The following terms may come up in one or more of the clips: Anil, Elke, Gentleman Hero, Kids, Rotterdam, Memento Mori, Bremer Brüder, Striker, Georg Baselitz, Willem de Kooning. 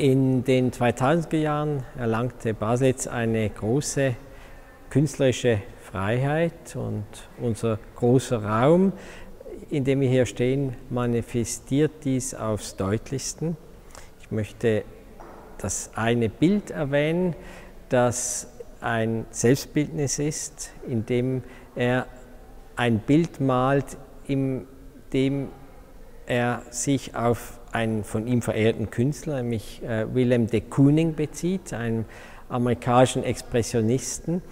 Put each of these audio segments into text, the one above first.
In den 2000er Jahren erlangte Baselitz eine große künstlerische Freiheit und unser großer Raum, in dem wir hier stehen, manifestiert dies aufs Deutlichsten. Ich möchte das eine Bild erwähnen, das ein Selbstbildnis ist, in dem er ein Bild malt, in dem er sich auf einen von ihm verehrten Künstler, nämlich Willem de Kooning, bezieht, einen amerikanischen Expressionisten,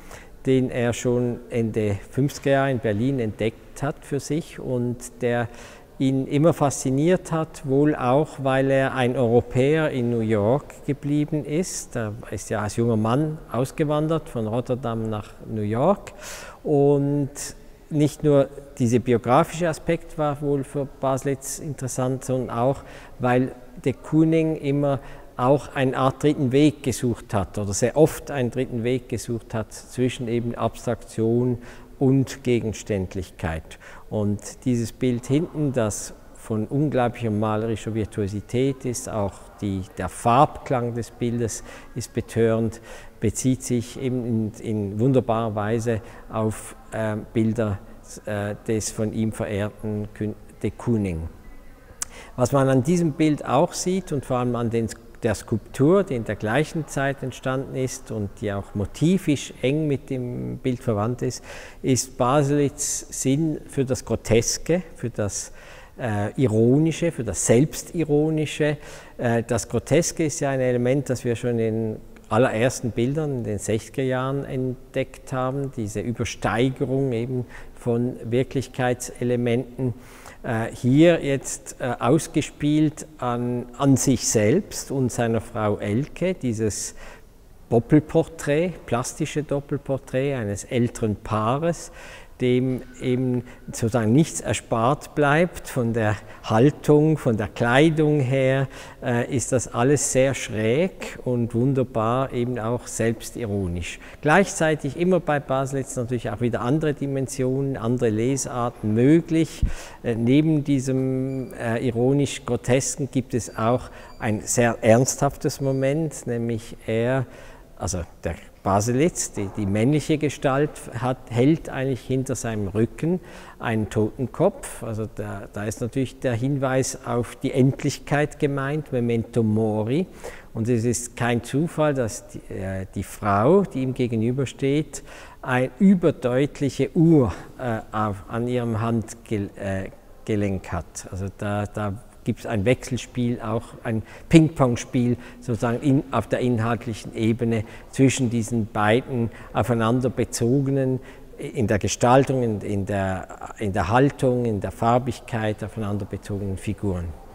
den er schon Ende 50er Jahre in Berlin entdeckt hat für sich und der ihn immer fasziniert hat, wohl auch, weil er ein Europäer in New York geblieben ist. Er ist ja als junger Mann ausgewandert von Rotterdam nach New York, und nicht nur dieser biografische Aspekt war wohl für Baselitz interessant, sondern auch, weil de Kooning immer auch eine Art dritten Weg gesucht hat oder sehr oft einen dritten Weg gesucht hat zwischen eben Abstraktion und Gegenständlichkeit. Und dieses Bild hinten, das von unglaublicher malerischer Virtuosität ist, auch der Farbklang des Bildes ist betörend, bezieht sich eben in wunderbarer Weise auf Bilder des von ihm verehrten de Kooning. Was man an diesem Bild auch sieht und vor allem an der Skulptur, die in der gleichen Zeit entstanden ist und die auch motivisch eng mit dem Bild verwandt ist, ist Baselitz' Sinn für das Groteske, für das Ironische, für das Selbstironische. Das Groteske ist ja ein Element, das wir schon in allerersten Bildern in den 60er Jahren entdeckt haben, diese Übersteigerung eben von Wirklichkeitselementen. Hier jetzt ausgespielt an sich selbst und seiner Frau Elke, dieses Doppelporträt, plastische Doppelporträt eines älteren Paares, dem eben sozusagen nichts erspart bleibt. Von der Haltung, von der Kleidung her ist das alles sehr schräg und wunderbar, eben auch selbstironisch. Gleichzeitig immer bei Baselitz natürlich auch wieder andere Dimensionen, andere Lesarten möglich. Neben diesem ironisch-grotesken gibt es auch ein sehr ernsthaftes Moment, nämlich der Baselitz, die männliche Gestalt, hält eigentlich hinter seinem Rücken einen Totenkopf. Also da ist natürlich der Hinweis auf die Endlichkeit gemeint, Memento Mori. Und es ist kein Zufall, dass die Frau, die ihm gegenübersteht, eine überdeutliche Uhr an ihrem Handgelenk hat. Also da gibt es ein Wechselspiel, auch ein Ping-Pong-Spiel sozusagen auf der inhaltlichen Ebene zwischen diesen beiden aufeinander bezogenen, in der Gestaltung, in der Haltung, in der Farbigkeit aufeinander bezogenen Figuren.